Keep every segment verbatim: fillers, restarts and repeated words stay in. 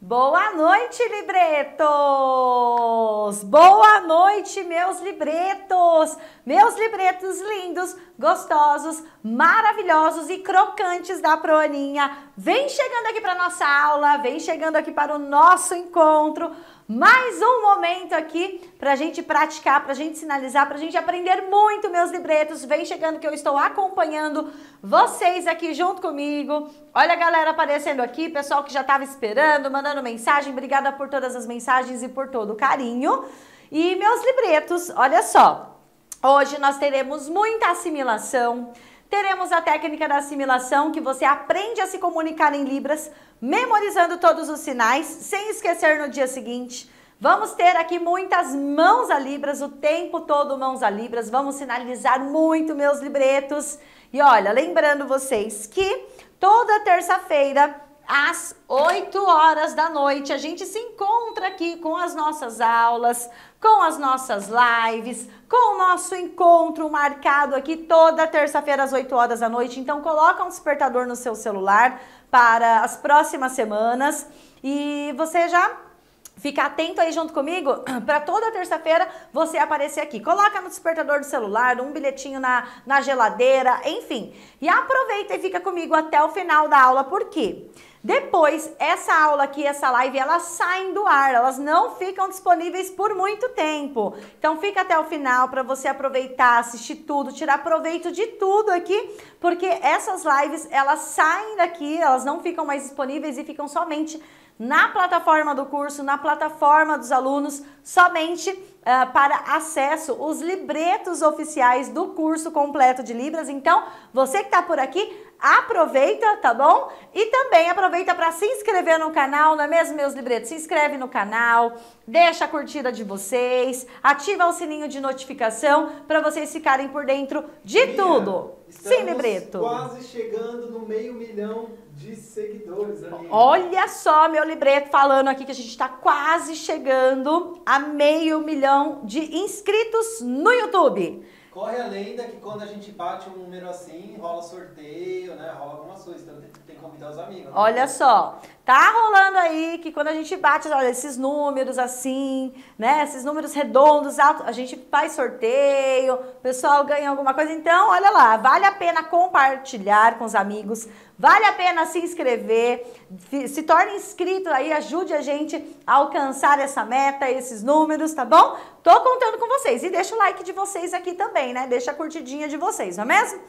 Boa noite, libretos! Boa noite, meus libretos! Meus libretos lindos, gostosos, maravilhosos e crocantes da Proaninha. Vem chegando aqui para nossa aula, vem chegando aqui para o nosso encontro. Mais um momento aqui para a gente praticar, para a gente sinalizar, para a gente aprender muito, meus libretos. Vem chegando que eu estou acompanhando vocês aqui junto comigo. Olha a galera aparecendo aqui, pessoal que já estava esperando, mandando mensagem. Obrigada por todas as mensagens e por todo o carinho. E meus libretos, olha só, hoje nós teremos muita assimilação. Teremos a técnica da assimilação, que você aprende a se comunicar em Libras, memorizando todos os sinais, sem esquecer no dia seguinte. Vamos ter aqui muitas mãos a Libras, o tempo todo mãos a Libras. Vamos sinalizar muito, meus libretos. E olha, lembrando vocês que toda terça-feira, às oito horas da noite, a gente se encontra aqui com as nossas aulas, com as nossas lives, com o nosso encontro marcado aqui toda terça-feira às oito horas da noite. Então coloca um despertador no seu celular para as próximas semanas e você já fica atento aí junto comigo para toda terça-feira você aparecer aqui. Coloca no despertador do celular, um bilhetinho na, na geladeira, enfim. E aproveita e fica comigo até o final da aula, por quê? Depois, essa aula aqui, essa live, elas saem do ar, elas não ficam disponíveis por muito tempo. Então fica até o final para você aproveitar, assistir tudo, tirar proveito de tudo aqui, porque essas lives, elas saem daqui, elas não ficam mais disponíveis e ficam somente na plataforma do curso, na plataforma dos alunos, somente uh, para acesso os libretos oficiais do curso completo de Libras. Então, você que está por aqui, aproveita, tá bom? E também aproveita para se inscrever no canal, não é mesmo, meus libretos? Se inscreve no canal, deixa a curtida de vocês, ativa o sininho de notificação para vocês ficarem por dentro de Minha, tudo. Sim, libreto. Quase chegando no meio milhão de seguidores, amiga. Olha só, meu libreto falando aqui que a gente está quase chegando a meio milhão de inscritos no YouTube. Corre a lenda que quando a gente bate um número assim, rola sorteio, né? Rola algumas coisas, então tem, tem que convidar os amigos. Né? Olha só, tá rolando aí que quando a gente bate, olha, esses números assim, né? Esses números redondos, altos, a gente faz sorteio, o pessoal ganha alguma coisa. Então, olha lá, vale a pena compartilhar com os amigos, vale a pena se inscrever, se torne inscrito aí, ajude a gente a alcançar essa meta, esses números, tá bom? Tô contando com vocês e deixa o like de vocês aqui também, né? Deixa a curtidinha de vocês, não é mesmo?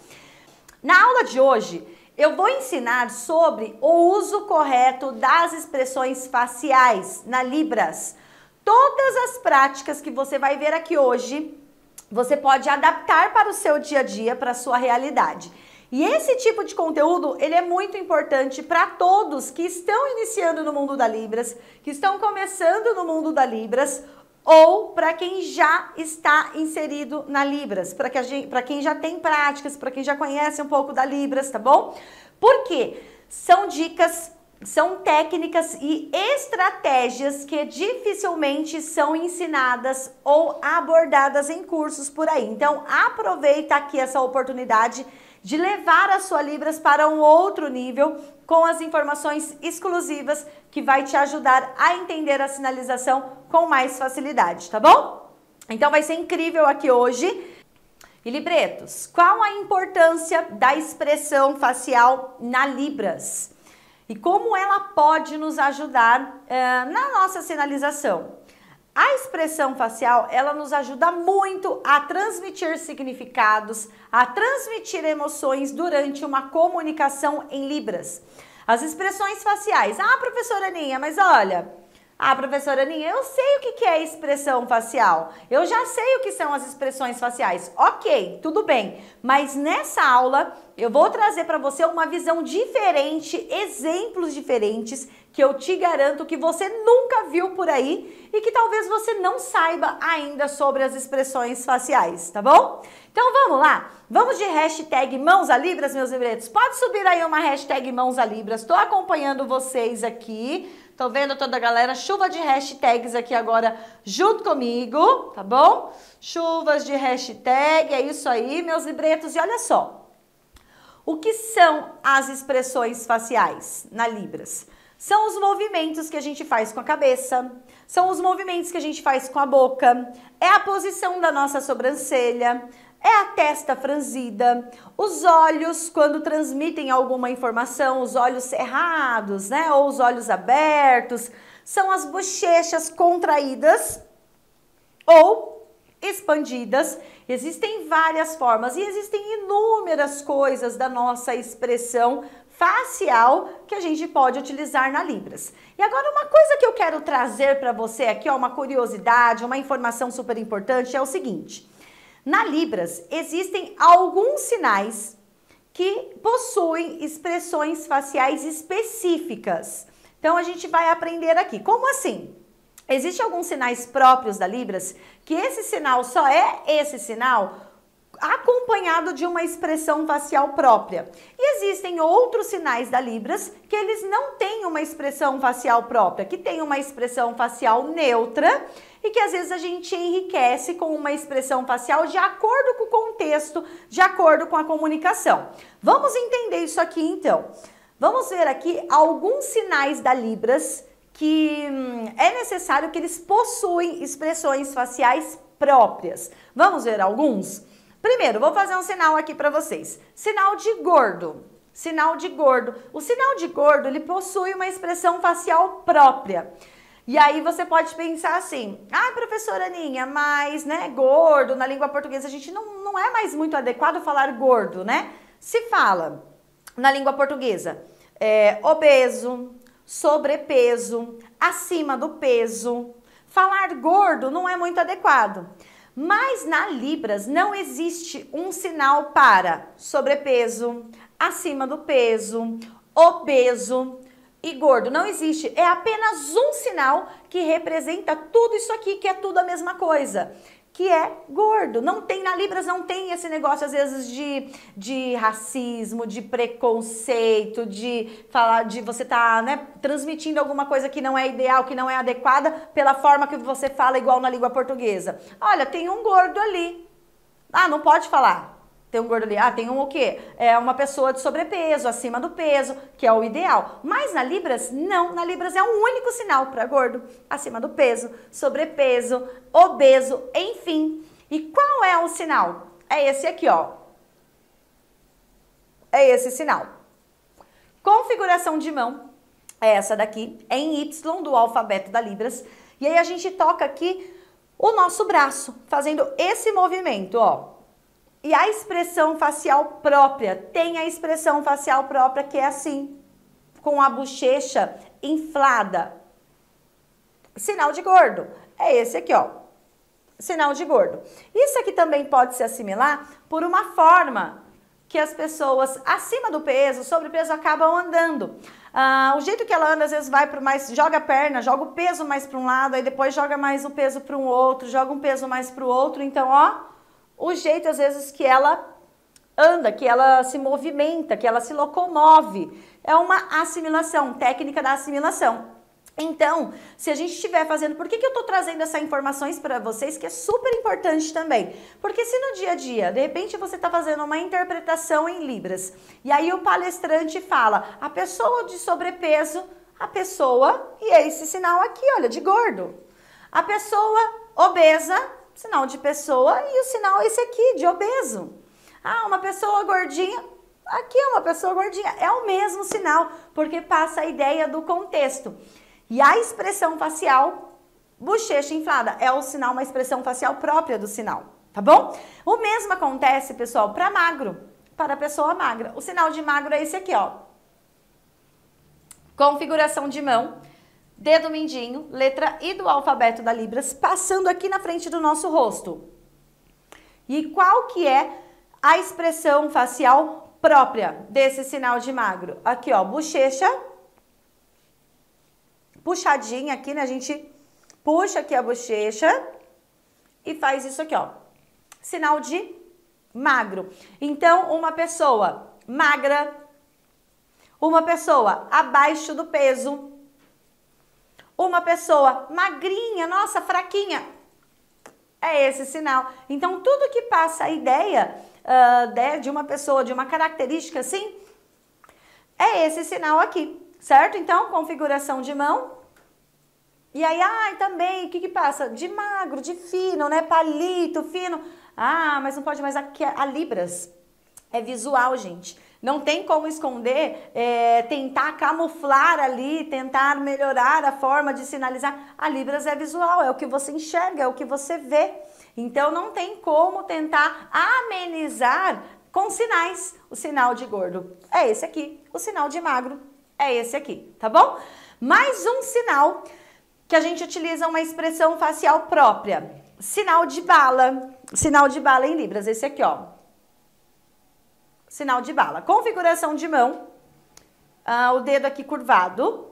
Na aula de hoje, eu vou ensinar sobre o uso correto das expressões faciais na Libras. Todas as práticas que você vai ver aqui hoje, você pode adaptar para o seu dia a dia, para a sua realidade. E esse tipo de conteúdo, ele é muito importante para todos que estão iniciando no mundo da Libras, que estão começando no mundo da Libras, ou para quem já está inserido na Libras, para que para quem já tem práticas, para quem já conhece um pouco da Libras, tá bom? Porque são dicas, são técnicas e estratégias que dificilmente são ensinadas ou abordadas em cursos por aí. Então, aproveita aqui essa oportunidade de levar a sua Libras para um outro nível com as informações exclusivas que vai te ajudar a entender a sinalização com mais facilidade, tá bom? Então vai ser incrível aqui hoje. E libretos, qual a importância da expressão facial na Libras? E como ela pode nos ajudar uh, na nossa sinalização? A expressão facial, ela nos ajuda muito a transmitir significados, a transmitir emoções durante uma comunicação em Libras. As expressões faciais. Ah, professora Aninha, mas olha... Ah, professora Aninha, eu sei o que é expressão facial. Eu já sei o que são as expressões faciais. Ok, tudo bem. Mas nessa aula, eu vou trazer para você uma visão diferente, exemplos diferentes, que eu te garanto que você nunca viu por aí e que talvez você não saiba ainda sobre as expressões faciais, tá bom? Então vamos lá, vamos de hashtag mãos a Libras, meus libretos. Pode subir aí uma hashtag mãos a Libras, tô acompanhando vocês aqui. Tô vendo toda a galera, chuva de hashtags aqui agora junto comigo, tá bom? Chuvas de hashtag, é isso aí, meus libretos. E olha só, o que são as expressões faciais na Libras? São os movimentos que a gente faz com a cabeça, são os movimentos que a gente faz com a boca, é a posição da nossa sobrancelha, é a testa franzida, os olhos quando transmitem alguma informação, os olhos cerrados, né, ou os olhos abertos, são as bochechas contraídas ou expandidas. Existem várias formas e existem inúmeras coisas da nossa expressão facial que a gente pode utilizar na Libras. E agora uma coisa que eu quero trazer para você aqui, ó, uma curiosidade, uma informação super importante é o seguinte. Na Libras existem alguns sinais que possuem expressões faciais específicas. Então a gente vai aprender aqui. Como assim? Existem alguns sinais próprios da Libras que esse sinal só é esse sinal acompanhado de uma expressão facial própria. E existem outros sinais da Libras que eles não têm uma expressão facial própria, que tem uma expressão facial neutra e que às vezes a gente enriquece com uma expressão facial de acordo com o contexto, de acordo com a comunicação. Vamos entender isso aqui então. Vamos ver aqui alguns sinais da Libras que hum, é necessário que eles possuem expressões faciais próprias. Vamos ver alguns? Primeiro, vou fazer um sinal aqui para vocês. Sinal de gordo. Sinal de gordo. O sinal de gordo, ele possui uma expressão facial própria. E aí você pode pensar assim, ah, professora Aninha, mas, né, gordo, na língua portuguesa a gente não, não é mais muito adequado falar gordo, né? Se fala, na língua portuguesa, é, obeso, sobrepeso, acima do peso. Falar gordo não é muito adequado. Mas na Libras não existe um sinal para sobrepeso, acima do peso, obeso e gordo. Não existe. É apenas um sinal que representa tudo isso aqui, que é tudo a mesma coisa, que é gordo. Não tem, na Libras não tem esse negócio às vezes de, de racismo, de preconceito, de falar de você tá, né, transmitindo alguma coisa que não é ideal, que não é adequada pela forma que você fala igual na língua portuguesa. Olha, tem um gordo ali. Ah, não pode falar. Tem um gordo ali. Ah, tem um o quê? É uma pessoa de sobrepeso, acima do peso, que é o ideal. Mas na Libras, não. Na Libras é um único sinal para gordo, acima do peso, sobrepeso, obeso, enfim. E qual é o sinal? É esse aqui, ó. É esse sinal. Configuração de mão é essa daqui. É em Y do alfabeto da Libras. E aí a gente toca aqui o nosso braço, fazendo esse movimento, ó. E a expressão facial própria, tem a expressão facial própria que é assim, com a bochecha inflada. Sinal de gordo, é esse aqui, ó, sinal de gordo. Isso aqui também pode se assimilar por uma forma que as pessoas acima do peso, sobrepeso, acabam andando. Ah, o jeito que ela anda, às vezes vai para mais, joga a perna, joga o peso mais para um lado, aí depois joga mais o peso para um outro, joga um peso mais para o outro, então, ó, o jeito, às vezes, que ela anda, que ela se movimenta, que ela se locomove. É uma assimilação, técnica da assimilação. Então, se a gente estiver fazendo... Por que que eu tô trazendo essas informações para vocês, que é super importante também? Porque se no dia a dia, de repente, você tá fazendo uma interpretação em Libras, e aí o palestrante fala, a pessoa de sobrepeso, a pessoa... E é esse sinal aqui, olha, de gordo. A pessoa obesa... Sinal de pessoa e o sinal é esse aqui, de obeso. Ah, uma pessoa gordinha, aqui é uma pessoa gordinha, é o mesmo sinal, porque passa a ideia do contexto. E a expressão facial, bochecha inflada, é o sinal, uma expressão facial própria do sinal, tá bom? O mesmo acontece, pessoal, para magro, para a pessoa magra. O sinal de magro é esse aqui, ó. Configuração de mão. Dedo mindinho, letra I do alfabeto da Libras, passando aqui na frente do nosso rosto. E qual que é a expressão facial própria desse sinal de magro? Aqui, ó, bochecha. Puxadinha aqui, né? A gente puxa aqui a bochecha e faz isso aqui, ó. Sinal de magro. Então, uma pessoa magra, uma pessoa abaixo do peso... Uma pessoa magrinha, nossa, fraquinha, é esse sinal. Então, tudo que passa a ideia uh, de, de uma pessoa, de uma característica assim, é esse sinal aqui. Certo? Então, configuração de mão. E aí, ai, também, o que que passa? De magro, de fino, né? Palito, fino. Ah, mas não pode mais. Aqui, a Libras é visual, gente. Não tem como esconder, é, tentar camuflar ali, tentar melhorar a forma de sinalizar. A Libras é visual, é o que você enxerga, é o que você vê. Então, não tem como tentar amenizar com sinais. O sinal de gordo é esse aqui, o sinal de magro é esse aqui, tá bom? Mais um sinal que a gente utiliza uma expressão facial própria. Sinal de bala, sinal de bala em Libras, esse aqui, ó. Sinal de bala. Configuração de mão, ah, o dedo aqui curvado.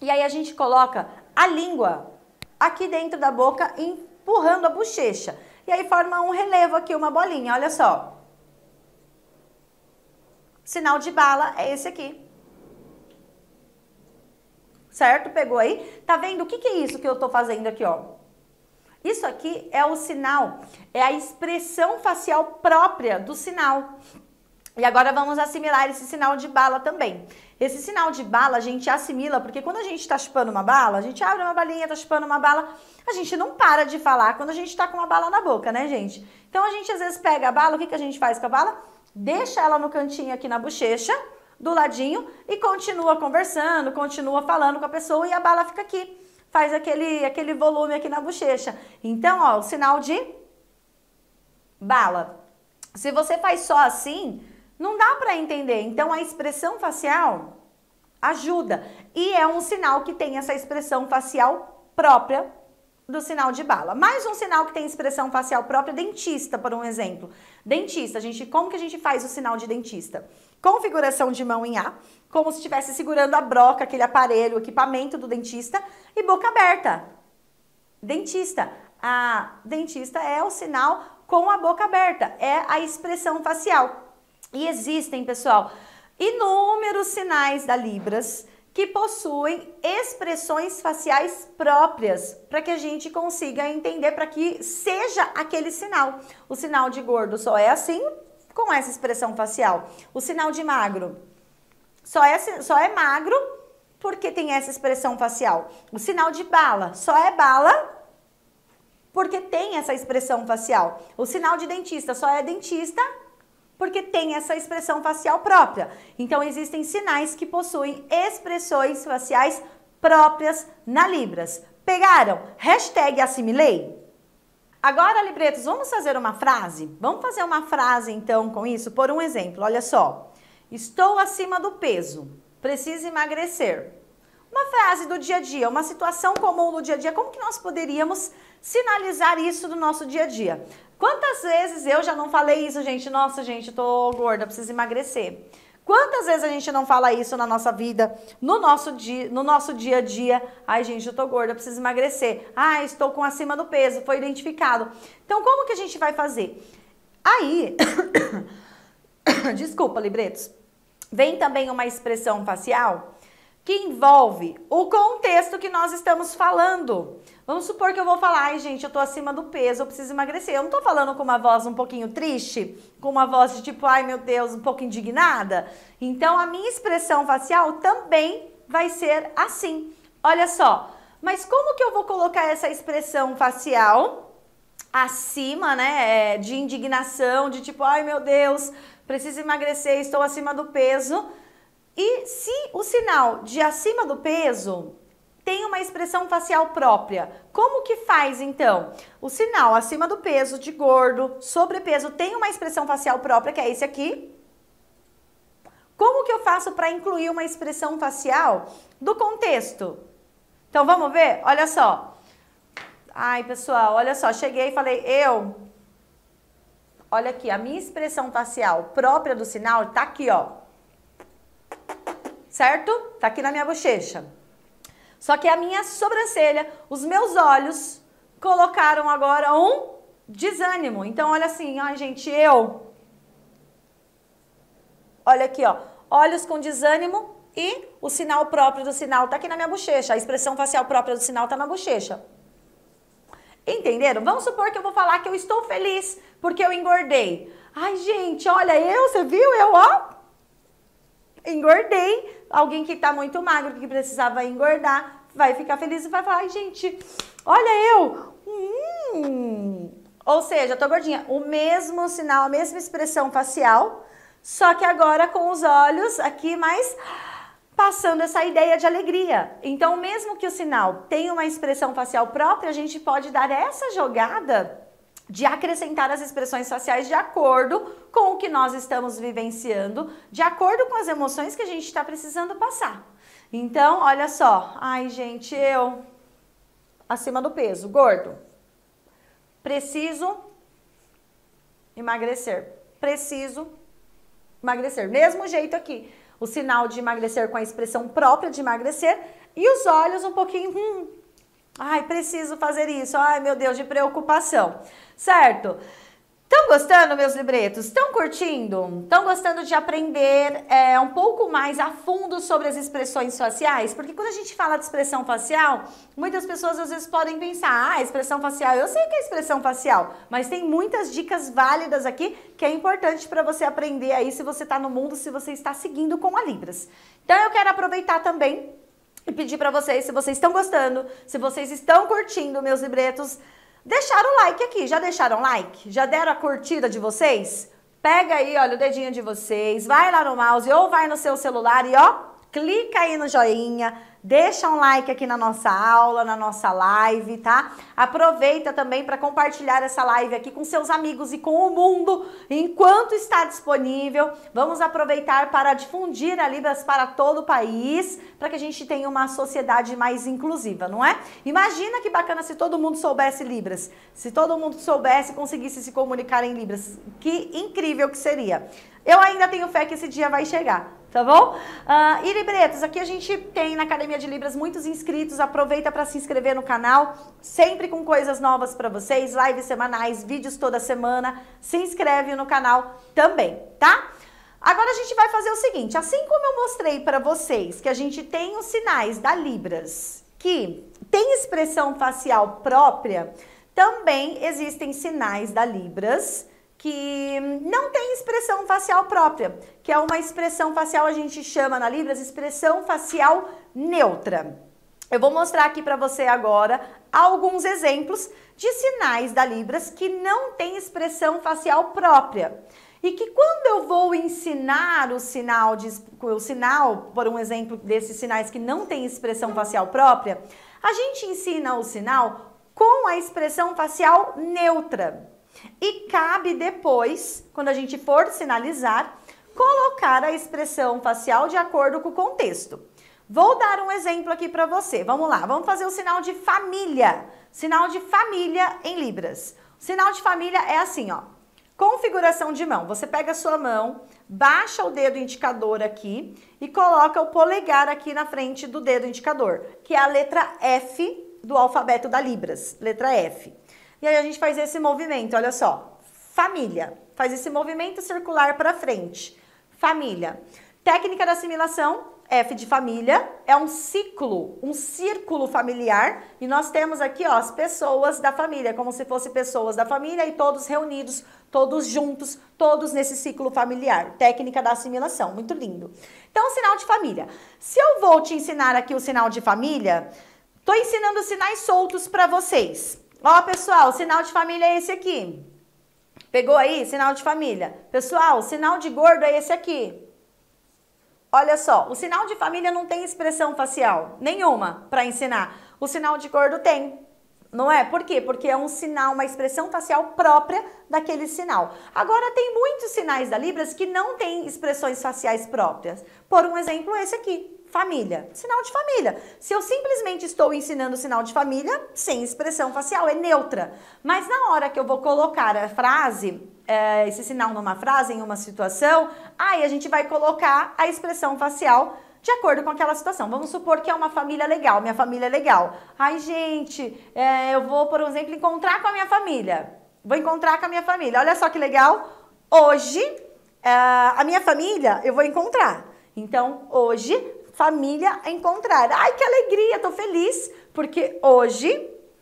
E aí a gente coloca a língua aqui dentro da boca, empurrando a bochecha. E aí forma um relevo aqui, uma bolinha, olha só. Sinal de bala é esse aqui. Certo? Pegou aí? Tá vendo? O que que é isso que eu tô fazendo aqui, ó? Isso aqui é o sinal, é a expressão facial própria do sinal. E agora vamos assimilar esse sinal de bala também. Esse sinal de bala a gente assimila, porque quando a gente tá chupando uma bala, a gente abre uma balinha, tá chupando uma bala, a gente não para de falar quando a gente tá com uma bala na boca, né, gente? Então a gente às vezes pega a bala, o que que a gente faz com a bala? Deixa ela no cantinho aqui na bochecha, do ladinho, e continua conversando, continua falando com a pessoa e a bala fica aqui. Faz aquele, aquele volume aqui na bochecha. Então, ó, o sinal de bala. Se você faz só assim, não dá para entender. Então, a expressão facial ajuda. E é um sinal que tem essa expressão facial própria do sinal de bala. Mais um sinal que tem expressão facial própria, dentista, por um exemplo. Dentista, a gente, como que a gente faz o sinal de dentista? Configuração de mão em A, como se estivesse segurando a broca, aquele aparelho, o equipamento do dentista, e boca aberta. Dentista. A dentista é o sinal com a boca aberta, é a expressão facial. E existem, pessoal, inúmeros sinais da Libras que possuem expressões faciais próprias para que a gente consiga entender, para que seja aquele sinal. O sinal de gordo só é assim, com essa expressão facial. O sinal de magro só é, só é magro porque tem essa expressão facial. O sinal de bala só é bala porque tem essa expressão facial. O sinal de dentista só é dentista porque tem essa expressão facial própria. Então, existem sinais que possuem expressões faciais próprias na Libras. Pegaram? Hashtag assimilei. Agora, Libretos, vamos fazer uma frase? Vamos fazer uma frase, então, com isso? Por um exemplo, olha só. Estou acima do peso. Preciso emagrecer. Uma frase do dia a dia, uma situação comum no dia a dia. Como que nós poderíamos sinalizar isso do nosso dia a dia? Quantas vezes eu já não falei isso, gente? Nossa, gente, tô gorda, preciso emagrecer. Quantas vezes a gente não fala isso na nossa vida, no nosso, dia, no nosso dia a dia? Ai, gente, eu tô gorda, preciso emagrecer. Ai, estou com acima do peso, foi identificado. Então, como que a gente vai fazer? Aí, desculpa, Libretos, vem também uma expressão facial que envolve o contexto que nós estamos falando. Vamos supor que eu vou falar, ai gente, eu tô acima do peso, eu preciso emagrecer. Eu não tô falando com uma voz um pouquinho triste, com uma voz de tipo, ai meu Deus, um pouco indignada. Então, a minha expressão facial também vai ser assim. Olha só, mas como que eu vou colocar essa expressão facial acima, né, de indignação, de tipo, ai meu Deus, preciso emagrecer, estou acima do peso. E se o sinal de acima do peso tem uma expressão facial própria, como que faz então? O sinal acima do peso, de gordo, sobrepeso, tem uma expressão facial própria, que é esse aqui. Como que eu faço para incluir uma expressão facial do contexto? Então vamos ver? Olha só. Ai pessoal, olha só, cheguei e falei, eu... Olha aqui, a minha expressão facial própria do sinal tá aqui, ó. Certo? Tá aqui na minha bochecha. Só que a minha sobrancelha, os meus olhos colocaram agora um desânimo. Então, olha assim, ai gente, eu... Olha aqui, ó. Olhos com desânimo e o sinal próprio do sinal tá aqui na minha bochecha. A expressão facial própria do sinal tá na bochecha. Entenderam? Vamos supor que eu vou falar que eu estou feliz porque eu engordei. Ai gente, olha eu, você viu? Eu, ó... Engordei, alguém que tá muito magro, que precisava engordar, vai ficar feliz e vai falar, ai gente, olha eu, hum. Ou seja, eu tô gordinha. O mesmo sinal, a mesma expressão facial, só que agora com os olhos aqui mais passando essa ideia de alegria. Então, mesmo que o sinal tenha uma expressão facial própria, a gente pode dar essa jogada de acrescentar as expressões faciais de acordo com o que nós estamos vivenciando, de acordo com as emoções que a gente está precisando passar. Então, olha só. Ai, gente, eu acima do peso, gordo. Preciso emagrecer. Preciso emagrecer. Mesmo jeito aqui. O sinal de emagrecer com a expressão própria de emagrecer e os olhos um pouquinho... Hum, ai, preciso fazer isso. Ai, meu Deus, de preocupação. Certo? Estão gostando, meus libretos? Estão curtindo? Estão gostando de aprender é, um pouco mais a fundo sobre as expressões faciais? Porque quando a gente fala de expressão facial, muitas pessoas às vezes podem pensar, ah, expressão facial, eu sei que é expressão facial, mas tem muitas dicas válidas aqui que é importante para você aprender aí se você está no mundo, se você está seguindo com a Libras. Então eu quero aproveitar também e pedir para vocês, se vocês estão gostando, se vocês estão curtindo, meus libretos, deixaram o like aqui, já deixaram o like? Já deram a curtida de vocês? Pega aí, olha, o dedinho de vocês, vai lá no mouse ou vai no seu celular e ó, clica aí no joinha, deixa um like aqui na nossa aula, na nossa live, tá? Aproveita também para compartilhar essa live aqui com seus amigos e com o mundo, enquanto está disponível. Vamos aproveitar para difundir a Libras para todo o país, para que a gente tenha uma sociedade mais inclusiva, não é? Imagina que bacana se todo mundo soubesse Libras, se todo mundo soubesse e conseguisse se comunicar em Libras, que incrível que seria. Eu ainda tenho fé que esse dia vai chegar, tá bom? Uh, e libretos, aqui a gente tem na Academia de Libras muitos inscritos, aproveita para se inscrever no canal, sempre com coisas novas para vocês, lives semanais, vídeos toda semana, se inscreve no canal também, tá? Agora a gente vai fazer o seguinte, assim como eu mostrei para vocês que a gente tem os sinais da Libras, que tem expressão facial própria, também existem sinais da Libras que não tem expressão facial própria, que é uma expressão facial, a gente chama na Libras, expressão facial neutra. Eu vou mostrar aqui para você agora alguns exemplos de sinais da Libras que não tem expressão facial própria. E que quando eu vou ensinar o sinal, de, o sinal, por um exemplo desses sinais que não tem expressão facial própria, a gente ensina o sinal com a expressão facial neutra. E cabe depois, quando a gente for sinalizar, colocar a expressão facial de acordo com o contexto. Vou dar um exemplo aqui para você. Vamos lá, vamos fazer o sinal de família. Sinal de família em Libras. O sinal de família é assim, ó. Configuração de mão. Você pega a sua mão, baixa o dedo indicador aqui e coloca o polegar aqui na frente do dedo indicador, que é a letra F do alfabeto da Libras. Letra F. E aí a gente faz esse movimento, olha só, família, faz esse movimento circular para frente, família. Técnica da assimilação, F de família, é um ciclo, um círculo familiar, e nós temos aqui, ó, as pessoas da família, como se fossem pessoas da família e todos reunidos, todos juntos, todos nesse ciclo familiar. Técnica da assimilação, muito lindo. Então, sinal de família. Se eu vou te ensinar aqui o sinal de família, tô ensinando sinais soltos para vocês. Ó, pessoal, o sinal de família é esse aqui. Pegou aí? Sinal de família. Pessoal, o sinal de gordo é esse aqui. Olha só, o sinal de família não tem expressão facial nenhuma para ensinar. O sinal de gordo tem, não é? Por quê? Porque é um sinal, uma expressão facial própria daquele sinal. Agora, tem muitos sinais da Libras que não tem expressões faciais próprias. Por um exemplo, esse aqui. Família, sinal de família. Se eu simplesmente estou ensinando o sinal de família, sem expressão facial, é neutra. Mas na hora que eu vou colocar a frase, é, esse sinal numa frase, em uma situação, aí a gente vai colocar a expressão facial de acordo com aquela situação. Vamos supor que é uma família legal, minha família é legal. Ai, gente, é, eu vou, por exemplo, encontrar com a minha família. Vou encontrar com a minha família. Olha só que legal. Hoje, é, a minha família, eu vou encontrar. Então, hoje... família a encontrar. Ai, que alegria, tô feliz, porque hoje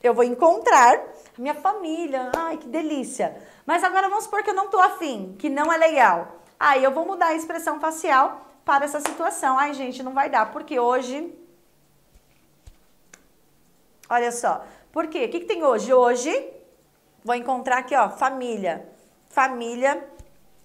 eu vou encontrar a minha família. Ai, que delícia. Mas agora vamos supor que eu não tô afim, que não é legal. Aí eu vou mudar a expressão facial para essa situação. Ai, gente, não vai dar, porque hoje... Olha só, por quê? O que que tem hoje? Hoje, vou encontrar aqui, ó, família. Família,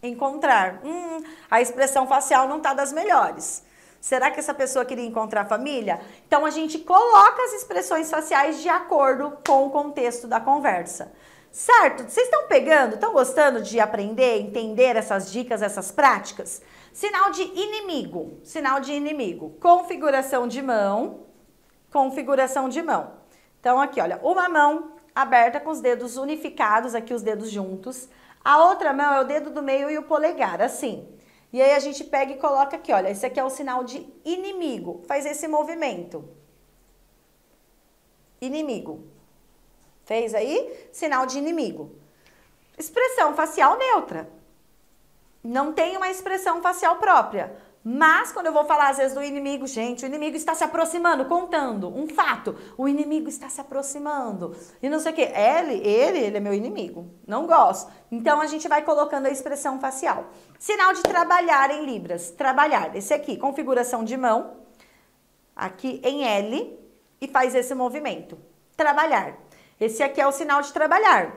encontrar. Hum, a expressão facial não tá das melhores. Será que essa pessoa queria encontrar família? Então, a gente coloca as expressões faciais de acordo com o contexto da conversa. Certo? Vocês estão pegando? Estão gostando de aprender, entender essas dicas, essas práticas? Sinal de inimigo. Sinal de inimigo. Configuração de mão. Configuração de mão. Então, aqui, olha. Uma mão aberta com os dedos unificados, aqui os dedos juntos. A outra mão é o dedo do meio e o polegar, assim. E aí a gente pega e coloca aqui, olha, esse aqui é o sinal de inimigo. Faz esse movimento. Inimigo. Fez aí? Sinal de inimigo. Expressão facial neutra. Não tem uma expressão facial própria. Mas quando eu vou falar às vezes do inimigo, gente, o inimigo está se aproximando, contando um fato. O inimigo está se aproximando. E não sei o que. Ele, ele, ele é meu inimigo. Não gosto. Então a gente vai colocando a expressão facial. Sinal de trabalhar em Libras. Trabalhar. Esse aqui, configuração de mão. Aqui em L. E faz esse movimento. Trabalhar. Esse aqui é o sinal de trabalhar.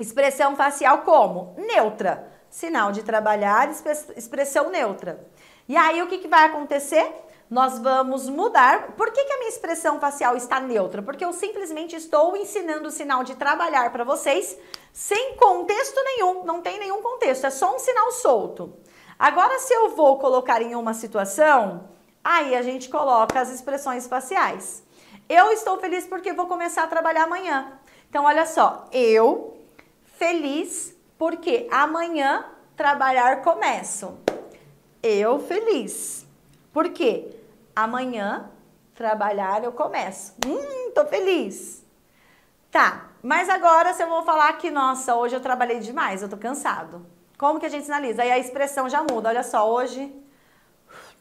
Expressão facial como? Neutra. Sinal de trabalhar, expressão neutra. E aí, o que que vai acontecer? Nós vamos mudar. Por que que a minha expressão facial está neutra? Porque eu simplesmente estou ensinando o sinal de trabalhar para vocês sem contexto nenhum. Não tem nenhum contexto, é só um sinal solto. Agora, se eu vou colocar em uma situação, aí a gente coloca as expressões faciais. Eu estou feliz porque vou começar a trabalhar amanhã. Então, olha só. Eu, feliz, porque amanhã trabalhar começo. Eu feliz, porque amanhã trabalhar eu começo. Hum, tô feliz. Tá, mas agora se eu vou falar que, nossa, hoje eu trabalhei demais, eu tô cansado. Como que a gente sinaliza? Aí a expressão já muda, olha só, hoje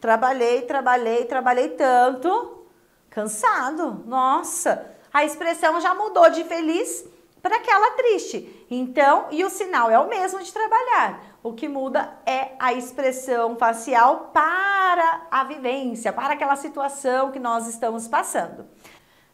trabalhei, trabalhei, trabalhei tanto, cansado, nossa. A expressão já mudou de feliz para aquela triste. Então, e o sinal é o mesmo de trabalhar. O que muda é a expressão facial para a vivência, para aquela situação que nós estamos passando.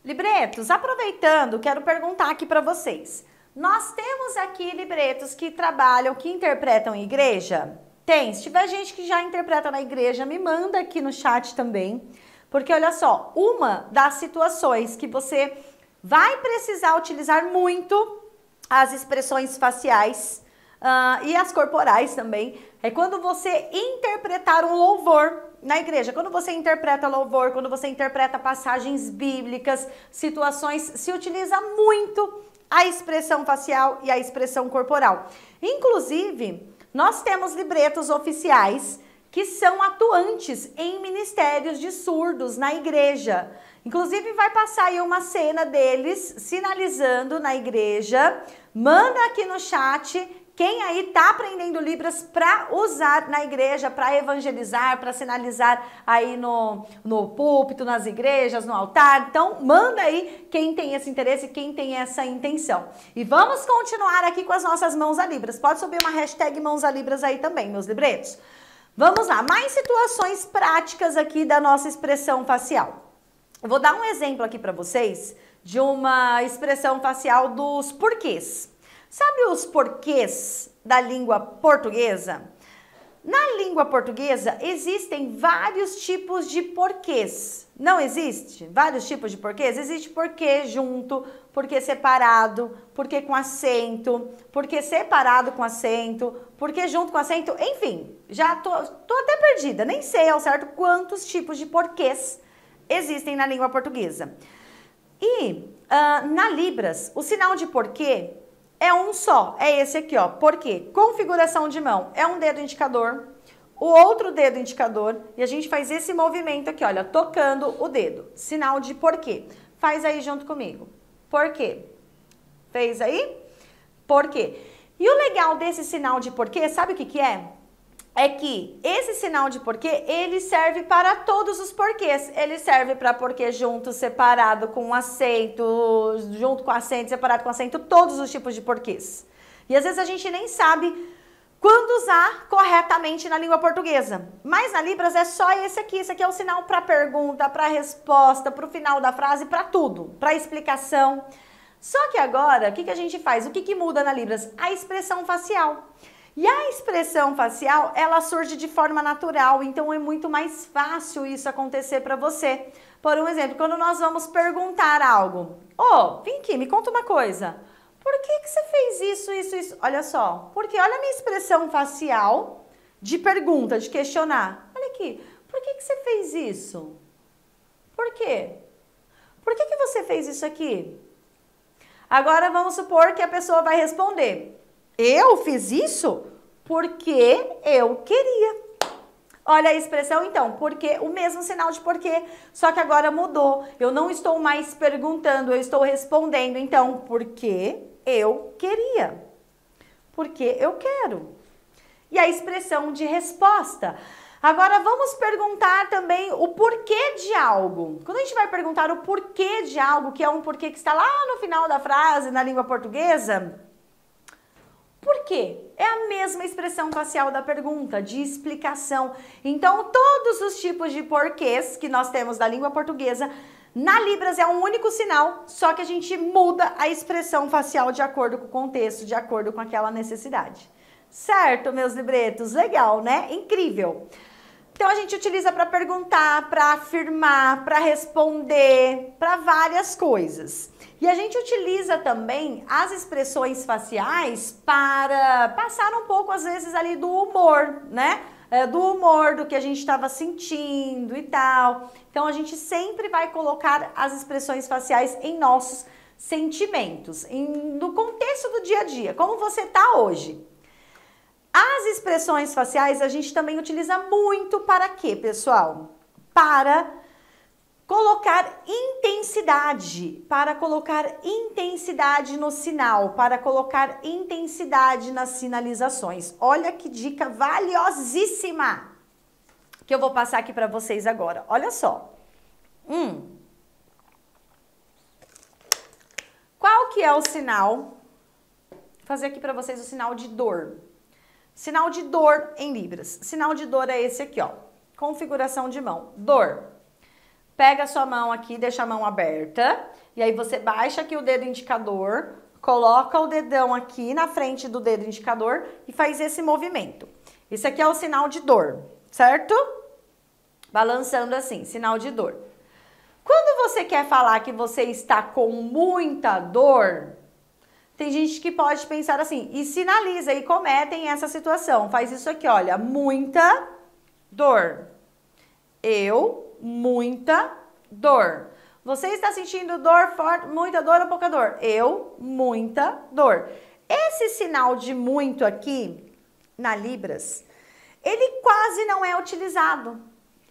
Libretos, aproveitando, quero perguntar aqui para vocês. Nós temos aqui libretos que trabalham, que interpretam em igreja? Tem. Se tiver gente que já interpreta na igreja, me manda aqui no chat também. Porque olha só, uma das situações que você vai precisar utilizar muito as expressões faciais Uh, e as corporais também, é quando você interpretar um louvor na igreja. Quando você interpreta louvor, quando você interpreta passagens bíblicas, situações, se utiliza muito a expressão facial e a expressão corporal. Inclusive, nós temos libretos oficiais que são atuantes em ministérios de surdos na igreja. Inclusive, vai passar aí uma cena deles sinalizando na igreja. Manda aqui no chat quem aí tá aprendendo Libras para usar na igreja, para evangelizar, para sinalizar aí no, no púlpito, nas igrejas, no altar. Então, manda aí quem tem esse interesse, quem tem essa intenção. E vamos continuar aqui com as nossas mãos a Libras. Pode subir uma hashtag mãos a Libras aí também, meus libretos. Vamos lá, mais situações práticas aqui da nossa expressão facial. Eu vou dar um exemplo aqui para vocês de uma expressão facial dos porquês. Sabe os porquês da língua portuguesa? Na língua portuguesa existem vários tipos de porquês. Não existe? Vários tipos de porquês? Existe porquê junto, porquê separado, porquê com acento, porquê separado com acento, porquê junto com acento, enfim. Já tô, tô até perdida, nem sei ao certo quantos tipos de porquês existem na língua portuguesa. E uh, na Libras, o sinal de porquê é um só, é esse aqui, ó. Por quê? Configuração de mão é um dedo indicador, o outro dedo indicador, e a gente faz esse movimento aqui, olha, tocando o dedo. Sinal de porquê. Faz aí junto comigo. Por quê? Fez aí? Por quê? E o legal desse sinal de porquê, sabe o que que é? É que esse sinal de porquê, ele serve para todos os porquês. Ele serve para porquê junto, separado, com acento, junto com acento, separado com acento, todos os tipos de porquês. E às vezes a gente nem sabe quando usar corretamente na língua portuguesa. Mas na Libras é só esse aqui. Esse aqui é o sinal para pergunta, para resposta, para o final da frase, para tudo, para explicação. Só que agora, o que, que a gente faz? O que, que muda na Libras? A expressão facial. E a expressão facial, ela surge de forma natural, então é muito mais fácil isso acontecer para você. Por um exemplo, quando nós vamos perguntar algo. Ô, vem aqui, me conta uma coisa. Por que que você fez isso, isso, isso? Olha só, porque olha a minha expressão facial de pergunta, de questionar. Olha aqui, por que que você fez isso? Por quê? Por que que você fez isso aqui? Agora vamos supor que a pessoa vai responder. Eu fiz isso porque eu queria. Olha a expressão então, porque, o mesmo sinal de porquê, só que agora mudou. Eu não estou mais perguntando, eu estou respondendo. Então, porque eu queria, porque eu quero. E a expressão de resposta. Agora vamos perguntar também o porquê de algo. Quando a gente vai perguntar o porquê de algo, que é um porquê que está lá no final da frase, na língua portuguesa... Por quê? É a mesma expressão facial da pergunta, de explicação. Então, todos os tipos de porquês que nós temos da língua portuguesa, na Libras é um único sinal, só que a gente muda a expressão facial de acordo com o contexto, de acordo com aquela necessidade. Certo, meus libretos? Legal, né? Incrível! Então, a gente utiliza para perguntar, para afirmar, para responder, para várias coisas. E a gente utiliza também as expressões faciais para passar um pouco, às vezes, ali do humor, né? É, do humor, do que a gente estava sentindo e tal. Então, a gente sempre vai colocar as expressões faciais em nossos sentimentos, em, no contexto do dia a dia, como você está hoje. As expressões faciais a gente também utiliza muito para quê, pessoal? Para colocar intensidade, para colocar intensidade no sinal, para colocar intensidade nas sinalizações. Olha que dica valiosíssima que eu vou passar aqui para vocês agora. Olha só. Hum. Qual que é o sinal? Vou fazer aqui para vocês o sinal de dor. Sinal de dor em Libras. Sinal de dor é esse aqui, ó. Configuração de mão. Dor. Pega a sua mão aqui, deixa a mão aberta. E aí você baixa aqui o dedo indicador, coloca o dedão aqui na frente do dedo indicador e faz esse movimento. Esse aqui é o sinal de dor, certo? Balançando assim, sinal de dor. Quando você quer falar que você está com muita dor... Tem gente que pode pensar assim, e sinaliza, e cometem essa situação. Faz isso aqui, olha, muita dor. Eu, muita dor. Você está sentindo dor forte, muita dor ou pouca dor? Eu, muita dor. Esse sinal de muito aqui, na Libras, ele quase não é utilizado.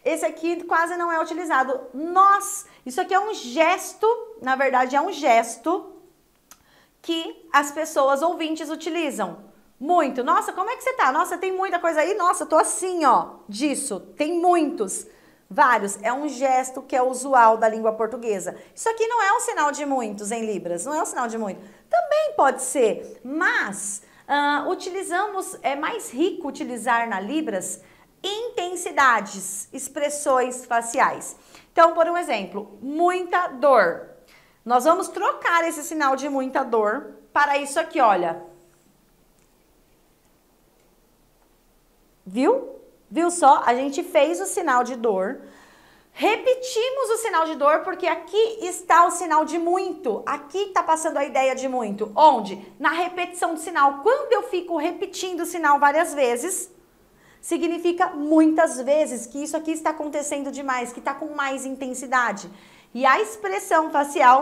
Esse aqui quase não é utilizado. Nós, isso aqui é um gesto, na verdade é um gesto... que as pessoas ouvintes utilizam muito. Nossa, como é que você tá? Nossa, tem muita coisa aí. Nossa, eu tô assim, ó, disso. Tem muitos, vários. É um gesto que é usual da língua portuguesa. Isso aqui não é um sinal de muitos em Libras, não é um sinal de muito. Também pode ser, mas uh, utilizamos, é mais rico utilizar na Libras intensidades, expressões faciais. Então, por um exemplo, muita dor. Nós vamos trocar esse sinal de muita dor para isso aqui, olha. Viu? Viu só? A gente fez o sinal de dor. Repetimos o sinal de dor porque aqui está o sinal de muito. Aqui está passando a ideia de muito. Onde? Na repetição do sinal. Quando eu fico repetindo o sinal várias vezes, significa muitas vezes que isso aqui está acontecendo demais, que está com mais intensidade. E a expressão facial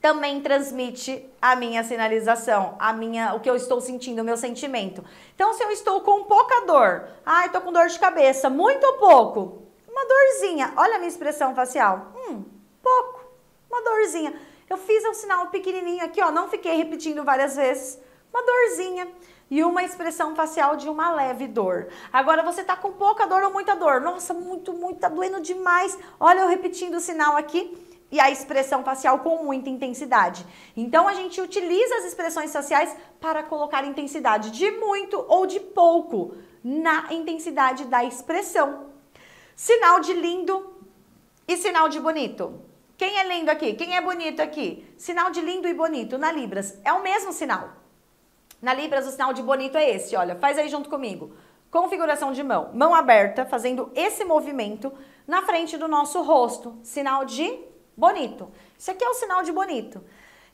também transmite a minha sinalização, a minha, o que eu estou sentindo, o meu sentimento. Então, se eu estou com pouca dor, ai, tô com dor de cabeça, muito ou pouco? Uma dorzinha, olha a minha expressão facial, hum, pouco, uma dorzinha. Eu fiz um sinal pequenininho aqui, ó, não fiquei repetindo várias vezes, uma dorzinha. E uma expressão facial de uma leve dor. Agora você tá com pouca dor ou muita dor? Nossa, muito, muito, tá doendo demais. Olha eu repetindo o sinal aqui. e a expressão facial com muita intensidade. Então a gente utiliza as expressões faciais para colocar intensidade de muito ou de pouco na intensidade da expressão. Sinal de lindo e sinal de bonito. Quem é lindo aqui? Quem é bonito aqui? Sinal de lindo e bonito na Libras é o mesmo sinal. Na Libras o sinal de bonito é esse, olha, faz aí junto comigo. Configuração de mão, mão aberta, fazendo esse movimento na frente do nosso rosto, sinal de bonito. Isso aqui é o sinal de bonito.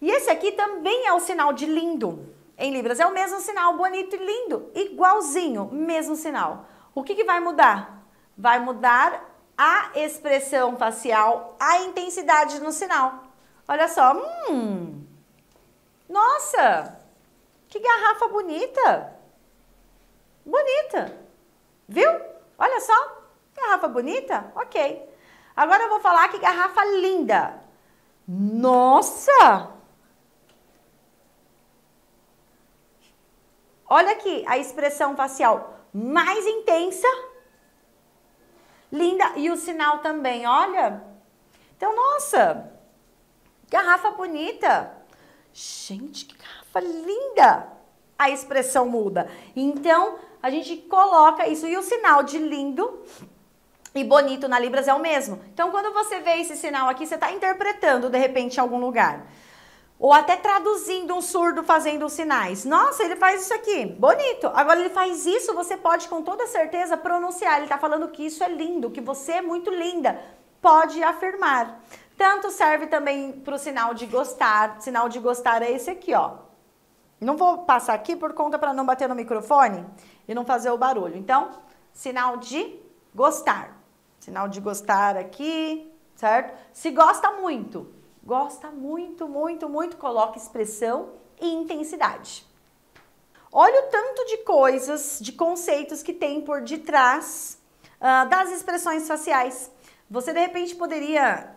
E esse aqui também é o sinal de lindo. Em Libras é o mesmo sinal, bonito e lindo, igualzinho, mesmo sinal. O que que vai mudar? Vai mudar a expressão facial, a intensidade no sinal. Olha só, hum, nossa, que garrafa bonita, bonita, viu? Olha só, garrafa bonita, ok. Agora eu vou falar que garrafa linda, nossa. Olha aqui, a expressão facial mais intensa, linda, e o sinal também, olha. Então, nossa, garrafa bonita. Gente, que garrafa linda. A expressão muda. Então, a gente coloca isso. E o sinal de lindo e bonito na Libras é o mesmo. Então, quando você vê esse sinal aqui, você está interpretando, de repente, em algum lugar. Ou até traduzindo um surdo fazendo sinais. Nossa, ele faz isso aqui, bonito. Agora ele faz isso, você pode com toda certeza pronunciar. Ele está falando que isso é lindo, que você é muito linda. Pode afirmar. Tanto serve também para o sinal de gostar. Sinal de gostar é esse aqui, ó. Não vou passar aqui por conta para não bater no microfone e não fazer o barulho. Então, sinal de gostar. Sinal de gostar aqui, certo? Se gosta muito. Gosta muito, muito, muito, coloca expressão e intensidade. Olha o tanto de coisas, de conceitos que tem por detrás uh, das expressões faciais. Você, de repente, poderia,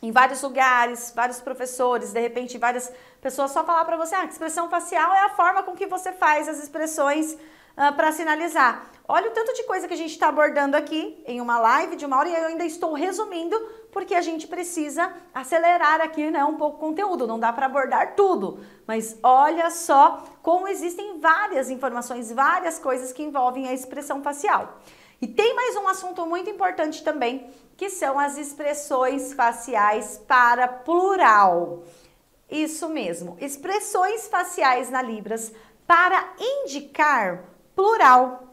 em vários lugares, vários professores, de repente, várias pessoas, só falar para você, ah, que expressão facial é a forma com que você faz as expressões uh, para sinalizar. Olha o tanto de coisa que a gente está abordando aqui em uma live de uma hora e eu ainda estou resumindo porque a gente precisa acelerar aqui, né, um pouco o conteúdo, não dá para abordar tudo. Mas olha só como existem várias informações, várias coisas que envolvem a expressão facial. E tem mais um assunto muito importante também, que são as expressões faciais para plural. Isso mesmo, expressões faciais na Libras para indicar plural.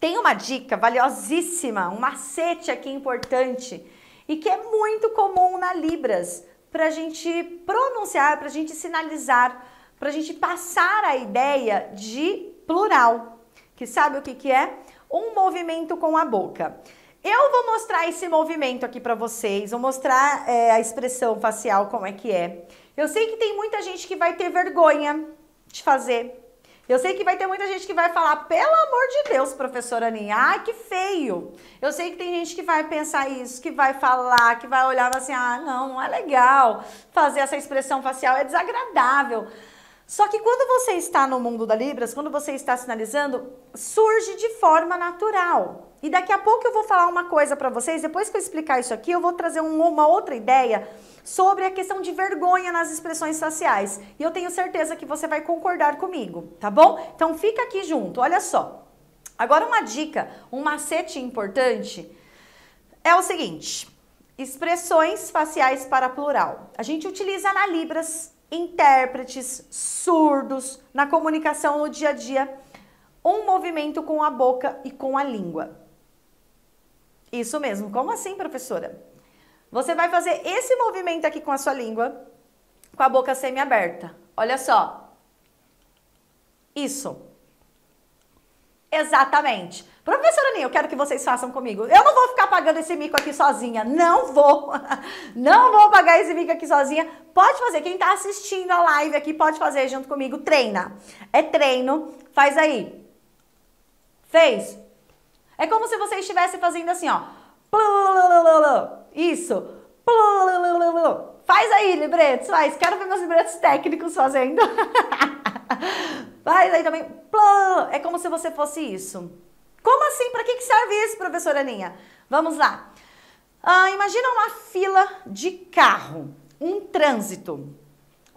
Tem uma dica valiosíssima, um macete aqui importante e que é muito comum na Libras para a gente pronunciar, para a gente sinalizar, para a gente passar a ideia de plural, que sabe o que que é? Um movimento com a boca. Eu vou mostrar esse movimento aqui para vocês, vou mostrar é, a expressão facial como é que é. Eu sei que tem muita gente que vai ter vergonha de fazer. Eu sei que vai ter muita gente que vai falar, pelo amor de Deus, professora Aninha, ai que feio. Eu sei que tem gente que vai pensar isso, que vai falar, que vai olhar assim, ah não, não é legal, fazer essa expressão facial é desagradável. Só que quando você está no mundo da Libras, quando você está sinalizando, surge de forma natural. E daqui a pouco eu vou falar uma coisa para vocês, depois que eu explicar isso aqui, eu vou trazer uma outra ideia sobre a questão de vergonha nas expressões faciais. E eu tenho certeza que você vai concordar comigo, tá bom? Então fica aqui junto, olha só. Agora uma dica, um macete importante é o seguinte, expressões faciais para plural. A gente utiliza na Libras intérpretes, surdos, na comunicação no dia a dia, um movimento com a boca e com a língua. Isso mesmo, como assim, professora? Você vai fazer esse movimento aqui com a sua língua, com a boca semi-aberta. Olha só. Isso. Exatamente. Professora Aninha, eu quero que vocês façam comigo. Eu não vou ficar pagando esse mico aqui sozinha. Não vou. Não vou pagar esse mico aqui sozinha. Pode fazer. Quem tá assistindo a live aqui pode fazer junto comigo. Treina. É treino. Faz aí. Fez. É como se você estivesse fazendo assim, ó. Isso. Faz aí, libretos. Faz. Quero ver meus libretos técnicos fazendo. Faz aí também. É como se você fosse isso. Como assim? Para que serve isso, professora Aninha? Vamos lá. Ah, imagina uma fila de carro, um trânsito.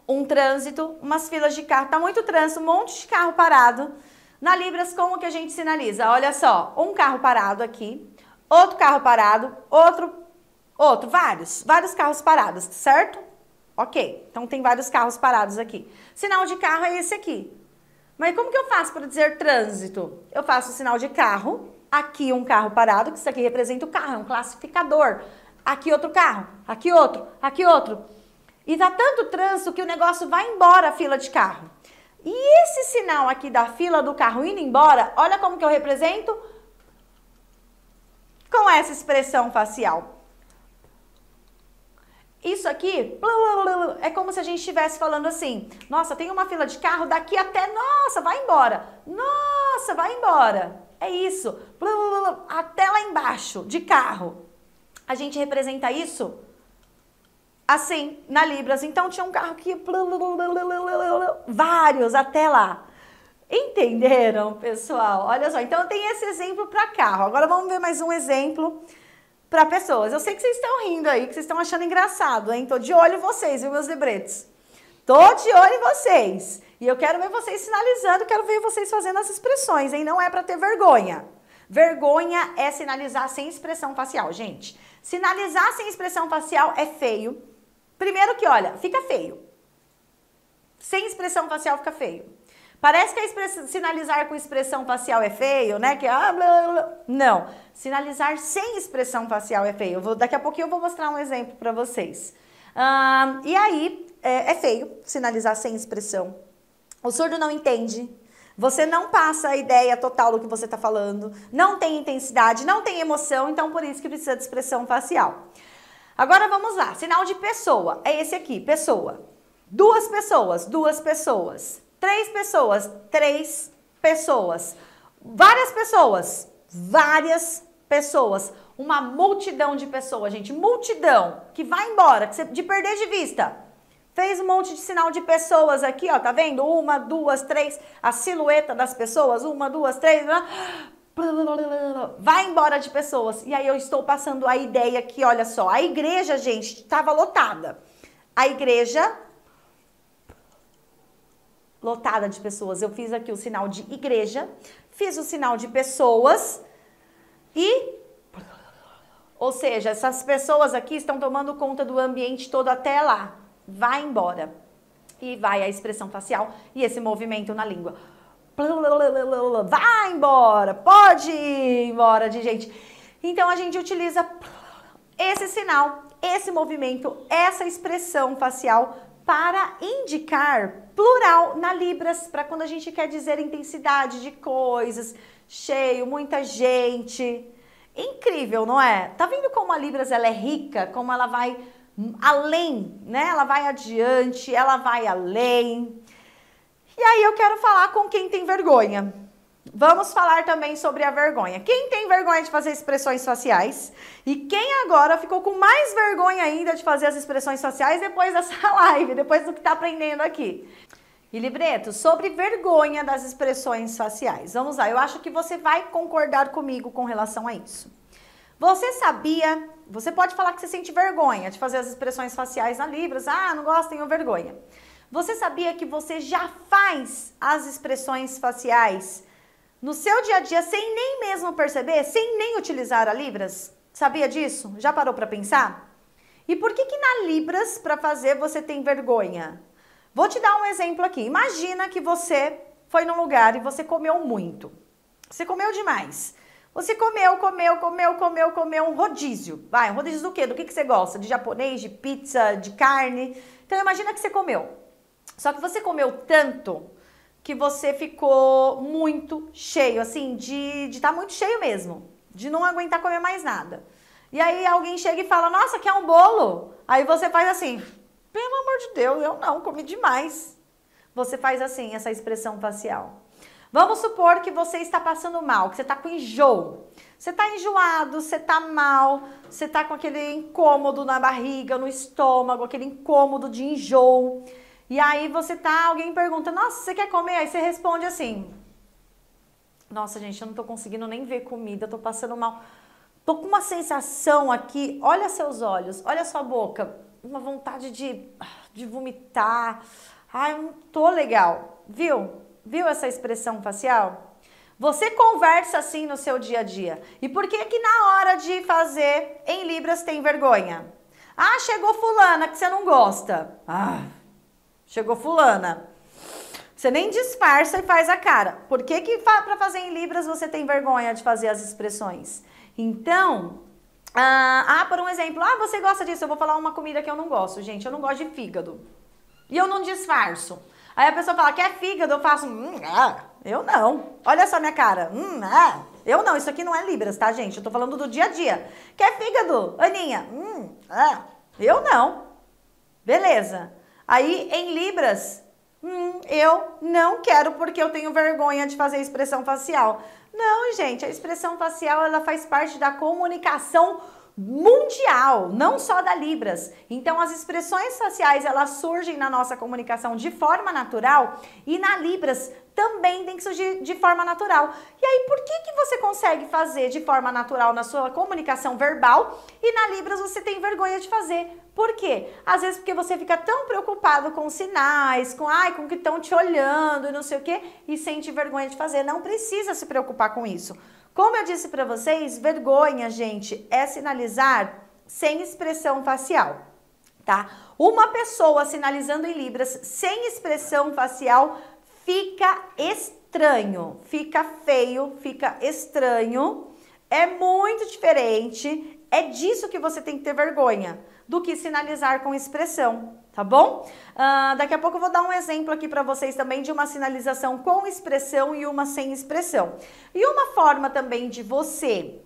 Um trânsito, umas filas de carro, tá muito trânsito, um monte de carro parado. Na Libras, como que a gente sinaliza? Olha só, um carro parado aqui, outro carro parado, outro, outro, vários, vários carros parados, certo? Ok, então tem vários carros parados aqui. Sinal de carro é esse aqui. Mas como que eu faço para dizer trânsito? Eu faço o sinal de carro, aqui um carro parado, que isso aqui representa o carro, é um classificador. Aqui outro carro, aqui outro, aqui outro. E dá tanto trânsito que o negócio vai embora a fila de carro. E esse sinal aqui da fila do carro indo embora, olha como que eu represento com essa expressão facial. Isso aqui é como se a gente estivesse falando assim, nossa, tem uma fila de carro daqui até, nossa, vai embora, nossa, vai embora. É isso, até lá embaixo, de carro. A gente representa isso assim, na Libras. Então tinha um carro que... vários até lá. Entenderam, pessoal? Olha só, então tem esse exemplo para carro. Agora vamos ver mais um exemplo para pessoas. Eu sei que vocês estão rindo aí, que vocês estão achando engraçado, hein? Tô de olho em vocês, viu, meus libretos? Tô de olho em vocês. E eu quero ver vocês sinalizando, quero ver vocês fazendo as expressões, hein? Não é para ter vergonha. Vergonha é sinalizar sem expressão facial, gente. Sinalizar sem expressão facial é feio. Primeiro que, olha, fica feio. Sem expressão facial fica feio. Parece que a express... sinalizar com expressão facial é feio, né? Que ah, blá, blá. Não. Sinalizar sem expressão facial é feio. Eu vou... Daqui a pouquinho eu vou mostrar um exemplo para vocês. Ah, e aí, é, é feio sinalizar sem expressão. O surdo não entende. Você não passa a ideia total do que você está falando. Não tem intensidade, não tem emoção. Então, por isso que precisa de expressão facial. Agora, vamos lá. Sinal de pessoa. É esse aqui, pessoa. Duas pessoas, duas pessoas. Três pessoas, três pessoas. Várias pessoas, várias pessoas. Uma multidão de pessoas, gente. Multidão que vai embora, que você, de perder de vista. Fez um monte de sinal de pessoas aqui, ó, tá vendo? Uma, duas, três, a silhueta das pessoas, uma, duas, três, vai embora de pessoas. E aí eu estou passando a ideia aqui, olha só, a igreja, gente, estava lotada. A igreja lotada de pessoas. Eu fiz aqui o sinal de igreja, fiz o sinal de pessoas e... ou seja, essas pessoas aqui estão tomando conta do ambiente todo até lá. Vai embora. E vai a expressão facial e esse movimento na língua. Vai embora. Pode ir embora de gente. Então a gente utiliza esse sinal, esse movimento, essa expressão facial para indicar plural na Libras, para quando a gente quer dizer intensidade de coisas, cheio, muita gente. Incrível, não é? Tá vendo como a Libras ela é rica, como ela vai além, né? Ela vai adiante, ela vai além. E aí eu quero falar com quem tem vergonha. Vamos falar também sobre a vergonha. Quem tem vergonha de fazer expressões faciais e quem agora ficou com mais vergonha ainda de fazer as expressões faciais depois dessa live, depois do que tá aprendendo aqui. E libreto, sobre vergonha das expressões faciais. Vamos lá, eu acho que você vai concordar comigo com relação a isso. Você sabia... Você pode falar que você sente vergonha de fazer as expressões faciais na Libras. Ah, não gosto, tenho vergonha. Você sabia que você já faz as expressões faciais no seu dia a dia sem nem mesmo perceber, sem nem utilizar a Libras? Sabia disso? Já parou para pensar? E por que que na Libras, para fazer, você tem vergonha? Vou te dar um exemplo aqui. Imagina que você foi num lugar e você comeu muito. Você comeu demais. Você comeu, comeu, comeu, comeu, comeu um rodízio. Vai, um rodízio do quê? Do que, que você gosta? De japonês, de pizza, de carne? Então, imagina que você comeu. Só que você comeu tanto que você ficou muito cheio, assim, de estar tá muito cheio mesmo. De não aguentar comer mais nada. E aí, alguém chega e fala, nossa, quer um bolo? Aí você faz assim, pelo amor de Deus, eu não, comi demais. Você faz assim, essa expressão facial. Vamos supor que você está passando mal, que você está com enjoo. Você está enjoado, você está mal, você está com aquele incômodo na barriga, no estômago, aquele incômodo de enjoo. E aí você tá, alguém pergunta, nossa, você quer comer? Aí você responde assim, nossa, gente, eu não tô conseguindo nem ver comida, eu tô passando mal. Tô com uma sensação aqui, olha seus olhos, olha sua boca, uma vontade de, de vomitar. Ai, não tô legal. Viu? Viu essa expressão facial? Você conversa assim no seu dia a dia. E por que que na hora de fazer em Libras tem vergonha? Ah, chegou fulana que você não gosta. Ah, chegou fulana. Você nem disfarça e faz a cara. Por que que para fazer em Libras você tem vergonha de fazer as expressões? Então, ah, ah, por um exemplo, ah, você gosta disso, eu vou falar uma comida que eu não gosto, gente, eu não gosto de fígado. E eu não disfarço. Aí a pessoa fala, quer fígado? Eu faço, hum, ah, eu não. Olha só minha cara, hum, ah, eu não, isso aqui não é Libras, tá, gente? Eu tô falando do dia a dia. Quer fígado, Aninha? Hum, ah, eu não. Beleza. Aí, em Libras, hum, eu não quero porque eu tenho vergonha de fazer expressão facial. Não, gente, a expressão facial ela faz parte da comunicação mundial, não só da Libras. Então as expressões faciais elas surgem na nossa comunicação de forma natural e na Libras também tem que surgir de forma natural. E aí por que que você consegue fazer de forma natural na sua comunicação verbal e na Libras você tem vergonha de fazer? Por quê? Às vezes porque você fica tão preocupado com sinais, com ai, com que estão te olhando e não sei o quê, e sente vergonha de fazer. Não precisa se preocupar com isso. Como eu disse pra vocês, vergonha, gente, é sinalizar sem expressão facial, tá? Uma pessoa sinalizando em Libras sem expressão facial fica estranho, fica feio, fica estranho, é muito diferente, é disso que você tem que ter vergonha. Do que sinalizar com expressão, tá bom? Uh, daqui a pouco eu vou dar um exemplo aqui para vocês também de uma sinalização com expressão e uma sem expressão. E uma forma também de você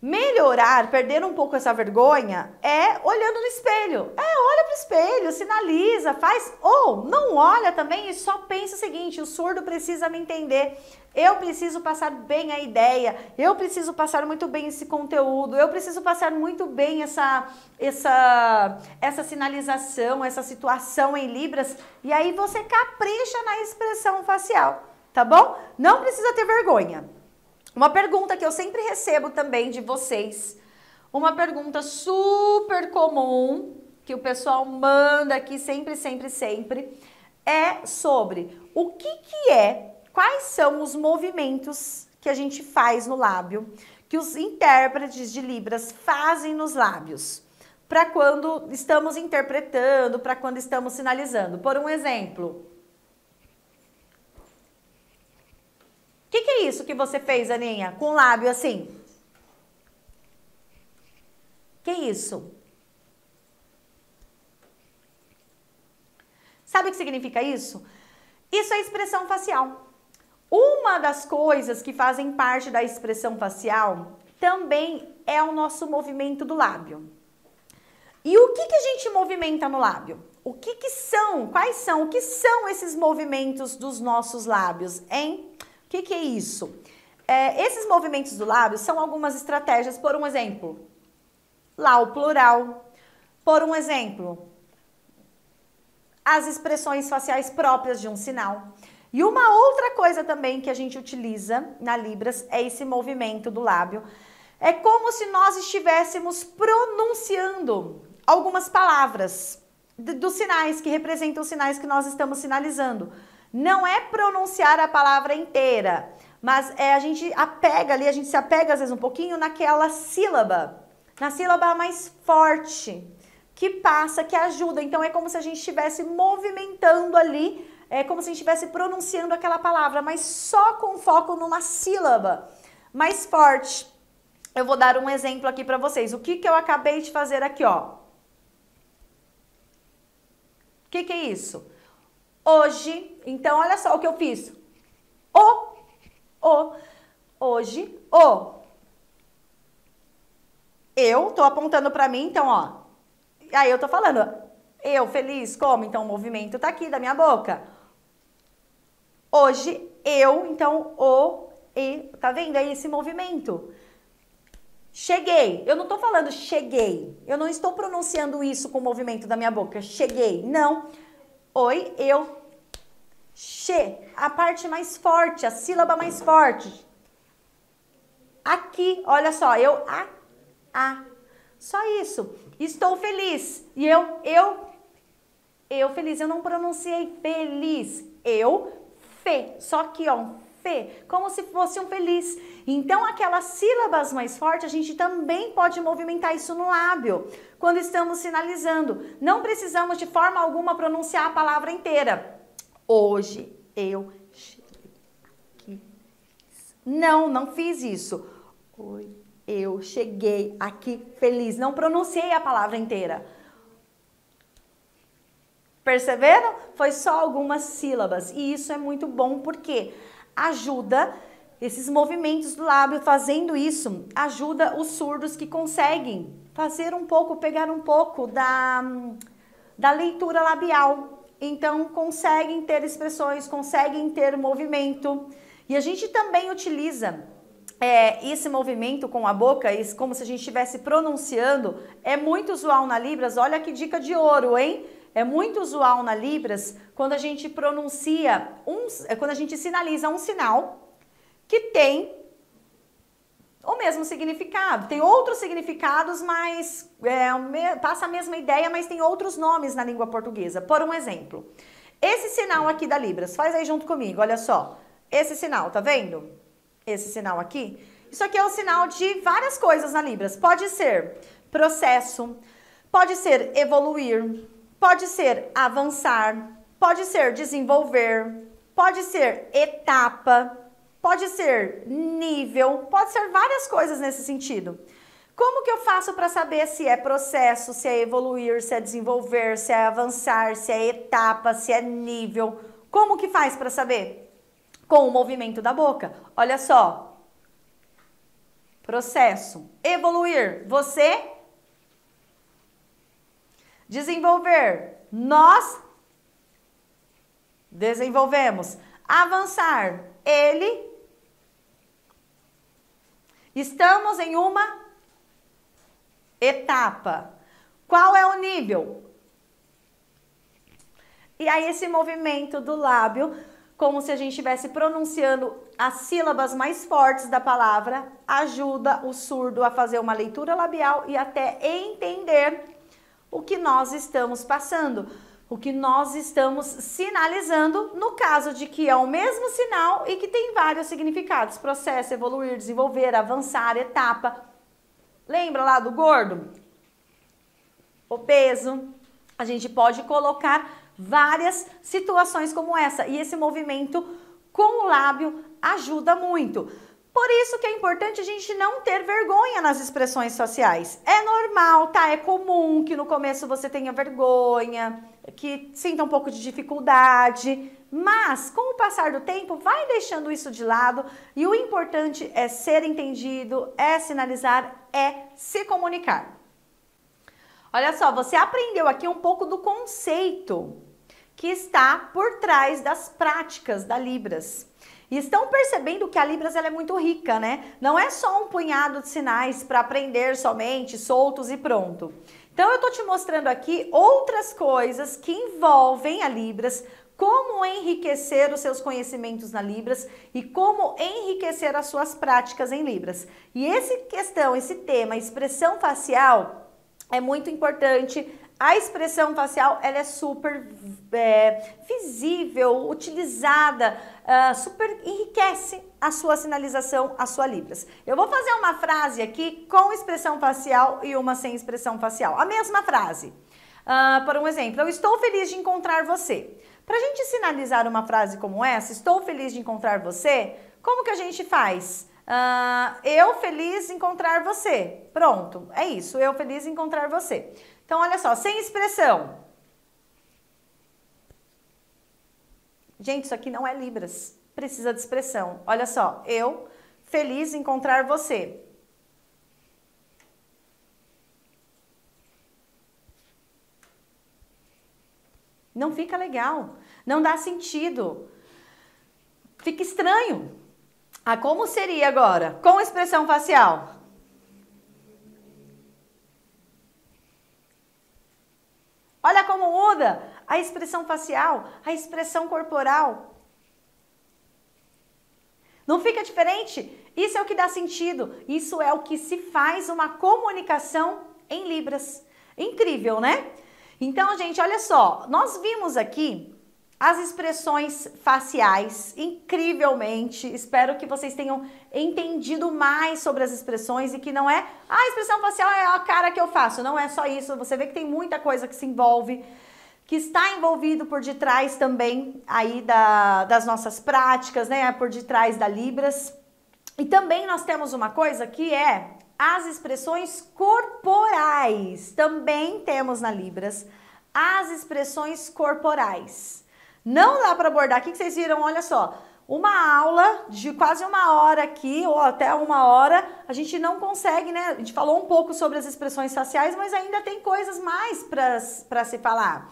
melhorar, perder um pouco essa vergonha é olhando no espelho. É, olha pro espelho, sinaliza, faz... Ou não olha também e só pensa o seguinte, o surdo precisa me entender... Eu preciso passar bem a ideia, eu preciso passar muito bem esse conteúdo, eu preciso passar muito bem essa, essa, essa sinalização, essa situação em Libras. E aí você capricha na expressão facial, tá bom? Não precisa ter vergonha. Uma pergunta que eu sempre recebo também de vocês, uma pergunta super comum, que o pessoal manda aqui sempre, sempre, sempre, é sobre o que que é... Quais são os movimentos que a gente faz no lábio, que os intérpretes de Libras fazem nos lábios, para quando estamos interpretando, para quando estamos sinalizando? Por um exemplo. O que que é isso que você fez, Aninha, com o lábio assim? Que isso? Sabe o que significa isso? Isso é expressão facial. Uma das coisas que fazem parte da expressão facial também é o nosso movimento do lábio. E o que que a gente movimenta no lábio? O que que são? Quais são? O que são esses movimentos dos nossos lábios, hein? O que que é isso? É, esses movimentos do lábio são algumas estratégias, por um exemplo, lá o plural, por um exemplo, as expressões faciais próprias de um sinal. E uma outra coisa também que a gente utiliza na Libras é esse movimento do lábio. É como se nós estivéssemos pronunciando algumas palavras dos sinais, que representam os sinais que nós estamos sinalizando. Não é pronunciar a palavra inteira, mas é, a gente apega ali, a gente se apega às vezes um pouquinho naquela sílaba, na sílaba mais forte, que passa, que ajuda. Então é como se a gente estivesse movimentando ali, é como se a gente estivesse pronunciando aquela palavra, mas só com foco numa sílaba mais forte. Eu vou dar um exemplo aqui para vocês. O que que eu acabei de fazer aqui, ó? O que que é isso? Hoje. Então, olha só o que eu fiz. O, o, hoje, o. Eu tô apontando para mim, então, ó. Aí eu tô falando... Eu, feliz, como? Então o movimento tá aqui da minha boca. Hoje, eu, então, o, e, tá vendo aí esse movimento? Cheguei. Eu não tô falando cheguei. Eu não estou pronunciando isso com o movimento da minha boca. Cheguei. Não. Oi, eu, che. A parte mais forte, a sílaba mais forte. Aqui, olha só, eu aqui. A. Só isso. Estou feliz. E eu, eu, eu feliz. Eu não pronunciei feliz. Eu, fe. Só que, ó, um fe. Como se fosse um feliz. Então, aquelas sílabas mais fortes, a gente também pode movimentar isso no lábio. Quando estamos sinalizando. Não precisamos, de forma alguma, pronunciar a palavra inteira. Hoje, eu... Não, não fiz isso. Oi, eu cheguei aqui feliz. Não pronunciei a palavra inteira. Perceberam? Foi só algumas sílabas. E isso é muito bom porque ajuda esses movimentos do lábio. Fazendo isso, ajuda os surdos que conseguem fazer um pouco, pegar um pouco da, da leitura labial. Então, conseguem ter expressões, conseguem ter movimento. E a gente também utiliza é, esse movimento com a boca, esse, como se a gente estivesse pronunciando. É muito usual na Libras, olha que dica de ouro, hein? É muito usual na Libras quando a gente pronuncia, um, quando a gente sinaliza um sinal que tem o mesmo significado. Tem outros significados, mas é, passa a mesma ideia, mas tem outros nomes na língua portuguesa. Por um exemplo, esse sinal aqui da Libras, faz aí junto comigo, olha só. Esse sinal, tá vendo? Esse sinal aqui. Isso aqui é o sinal de várias coisas na Libras. Pode ser processo, pode ser evoluir, pode ser avançar, pode ser desenvolver, pode ser etapa, pode ser nível, pode ser várias coisas nesse sentido. Como que eu faço para saber se é processo, se é evoluir, se é desenvolver, se é avançar, se é etapa, se é nível? Como que faz para saber? Com o movimento da boca. Olha só. Processo. Evoluir. Você. Desenvolver. Nós. Desenvolvemos. Avançar. Ele. Estamos em uma etapa. Qual é o nível? E aí esse movimento do lábio... Como se a gente estivesse pronunciando as sílabas mais fortes da palavra, ajuda o surdo a fazer uma leitura labial e até entender o que nós estamos passando, o que nós estamos sinalizando, no caso de que é o mesmo sinal e que tem vários significados: processo, evoluir, desenvolver, avançar, etapa. Lembra lá do gordo? O peso. A gente pode colocar várias situações como essa. E esse movimento com o lábio ajuda muito. Por isso que é importante a gente não ter vergonha nas expressões sociais. É normal, tá? É comum que no começo você tenha vergonha, que sinta um pouco de dificuldade. Mas, com o passar do tempo, vai deixando isso de lado. E o importante é ser entendido, é sinalizar, é se comunicar. Olha só, você aprendeu aqui um pouco do conceito que está por trás das práticas da Libras. E estão percebendo que a Libras ela é muito rica, né? Não é só um punhado de sinais para aprender somente, soltos e pronto. Então eu estou te mostrando aqui outras coisas que envolvem a Libras, como enriquecer os seus conhecimentos na Libras e como enriquecer as suas práticas em Libras. E essa questão, esse tema, expressão facial... É muito importante, a expressão facial ela é super é, visível, utilizada, uh, super enriquece a sua sinalização, a sua Libras. Eu vou fazer uma frase aqui com expressão facial e uma sem expressão facial. A mesma frase. Uh, por um exemplo, eu estou feliz de encontrar você. Para a gente sinalizar uma frase como essa, estou feliz de encontrar você, como que a gente faz? Uh, eu feliz encontrar você. Pronto, é isso. Eu feliz encontrar você. Então, olha só, sem expressão. Gente, isso aqui não é Libras. Precisa de expressão. Olha só, eu feliz encontrar você. Não fica legal. Não dá sentido. Fica estranho. Ah, como seria agora? Com expressão facial. Olha como muda a expressão facial, a expressão corporal. Não fica diferente? Isso é o que dá sentido. Isso é o que se faz uma comunicação em Libras. Incrível, né? Então, gente, olha só. Nós vimos aqui as expressões faciais, incrivelmente. Espero que vocês tenham entendido mais sobre as expressões e que não é... Ah, a expressão facial é a cara que eu faço. Não é só isso. Você vê que tem muita coisa que se envolve, que está envolvido por detrás também aí da, das nossas práticas, né? Por detrás da Libras. E também nós temos uma coisa que é as expressões corporais. Também temos na Libras as expressões corporais. Não dá para abordar aqui, que vocês viram, olha só, uma aula de quase uma hora aqui, ou até uma hora, a gente não consegue, né? A gente falou um pouco sobre as expressões faciais, mas ainda tem coisas mais para se falar.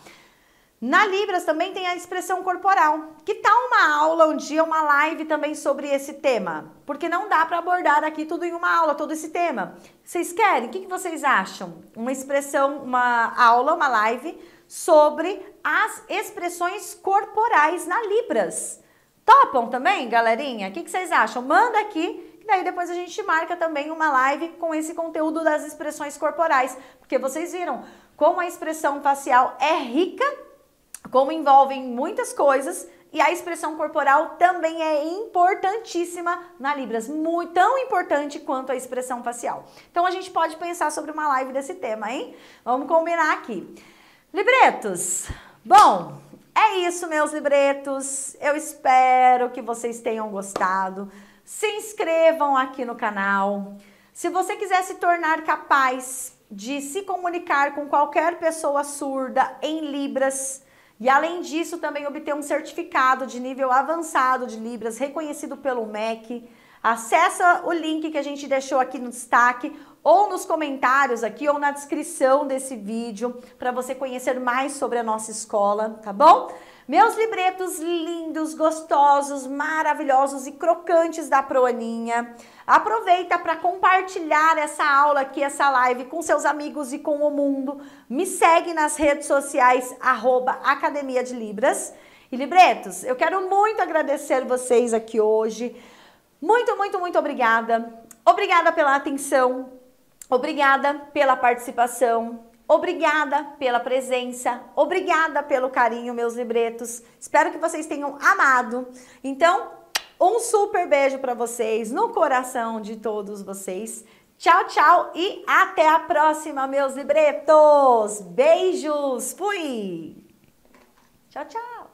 Na Libras também tem a expressão corporal. Que tal uma aula, um dia, uma live também sobre esse tema? Porque não dá para abordar aqui tudo em uma aula, todo esse tema. Vocês querem? O que vocês acham? Uma expressão, uma aula, uma live sobre as expressões corporais na Libras. Topam também, galerinha? O que vocês acham? Manda aqui, que daí depois a gente marca também uma live com esse conteúdo das expressões corporais. Porque vocês viram como a expressão facial é rica, como envolvem muitas coisas, e a expressão corporal também é importantíssima na Libras, muito, tão importante quanto a expressão facial. Então a gente pode pensar sobre uma live desse tema, hein? Vamos combinar aqui. Libretos, bom, é isso, meus libretos. Eu espero que vocês tenham gostado. Se inscrevam aqui no canal. Se você quiser se tornar capaz de se comunicar com qualquer pessoa surda em Libras, e além disso também obter um certificado de nível avançado de Libras reconhecido pelo M E C, acessa o link que a gente deixou aqui no destaque ou nos comentários aqui ou na descrição desse vídeo para você conhecer mais sobre a nossa escola, tá bom? Meus libretos lindos, gostosos, maravilhosos e crocantes da Proaninha, aproveita para compartilhar essa aula aqui, essa live com seus amigos e com o mundo. Me segue nas redes sociais, arroba Academia de Libras. E libretos, eu quero muito agradecer vocês aqui hoje. Muito, muito, muito obrigada. Obrigada pela atenção, obrigada pela participação. Obrigada pela presença, obrigada pelo carinho, meus libretos. Espero que vocês tenham amado. Então, um super beijo para vocês, no coração de todos vocês. Tchau, tchau e até a próxima, meus libretos. Beijos, fui! Tchau, tchau!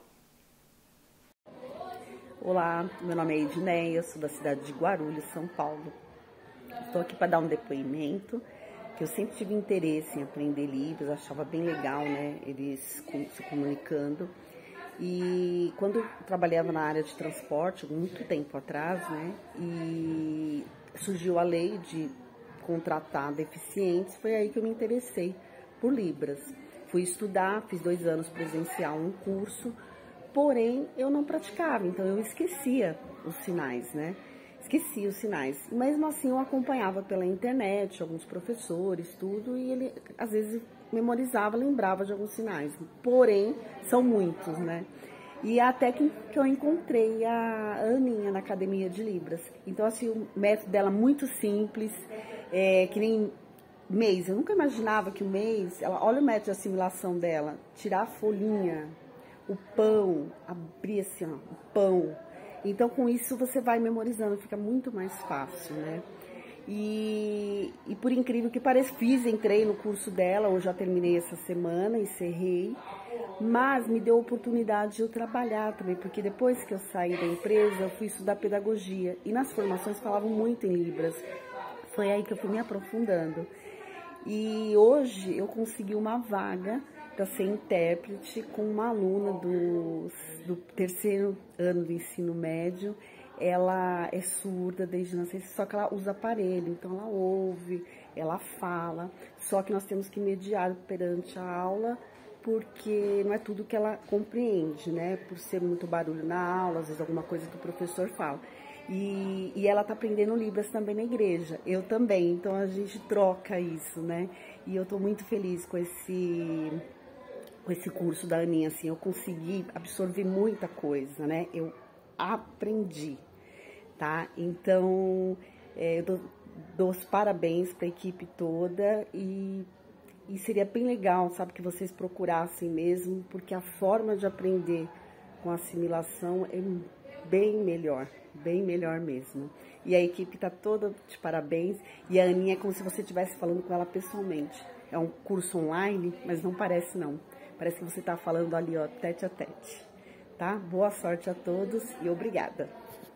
Olá, meu nome é Edneia, sou da cidade de Guarulhos, São Paulo. Estou aqui para dar um depoimento. Que eu sempre tive interesse em aprender Libras, achava bem legal, né, eles se comunicando. E quando eu trabalhava na área de transporte, muito tempo atrás, né, e surgiu a lei de contratar deficientes, foi aí que eu me interessei por Libras. Fui estudar, fiz dois anos presencial, um curso, porém eu não praticava, então eu esquecia os sinais, né. Esqueci os sinais, mesmo assim eu acompanhava pela internet, alguns professores, tudo, e ele às vezes memorizava, lembrava de alguns sinais, porém são muitos, né? E até que eu encontrei a Aninha na Academia de Libras, então assim, o método dela muito simples, é, que nem mês, eu nunca imaginava que o mês, ela, olha o método de assimilação dela, tirar a folhinha, o pão, abrir assim, ó, o pão. Então, com isso, você vai memorizando, fica muito mais fácil, né? E, e por incrível que pareça, fiz, entrei no curso dela, hoje já terminei essa semana, encerrei, mas me deu a oportunidade de eu trabalhar também, porque depois que eu saí da empresa, eu fui estudar pedagogia, e nas formações falavam muito em Libras, foi aí que eu fui me aprofundando. E hoje eu consegui uma vaga para ser intérprete com uma aluna do, do terceiro ano do ensino médio. Ela é surda desde nascença, só que ela usa aparelho, então ela ouve, ela fala, só que nós temos que mediar perante a aula, porque não é tudo que ela compreende, né? Por ser muito barulho na aula, às vezes alguma coisa que o professor fala. E, e ela tá aprendendo Libras também na igreja, eu também, então a gente troca isso, né? E eu tô muito feliz com esse... com esse curso da Aninha, assim, eu consegui absorver muita coisa, né? Eu aprendi, tá? Então, é, eu dou, dou os parabéns para a equipe toda e, e seria bem legal, sabe, que vocês procurassem mesmo, porque a forma de aprender com assimilação é bem melhor, bem melhor mesmo. E a equipe tá toda de parabéns, e a Aninha é como se você estivesse falando com ela pessoalmente. É um curso online, mas não parece não. Parece que você tá falando ali, ó, tete a tete. Tá? Boa sorte a todos e obrigada!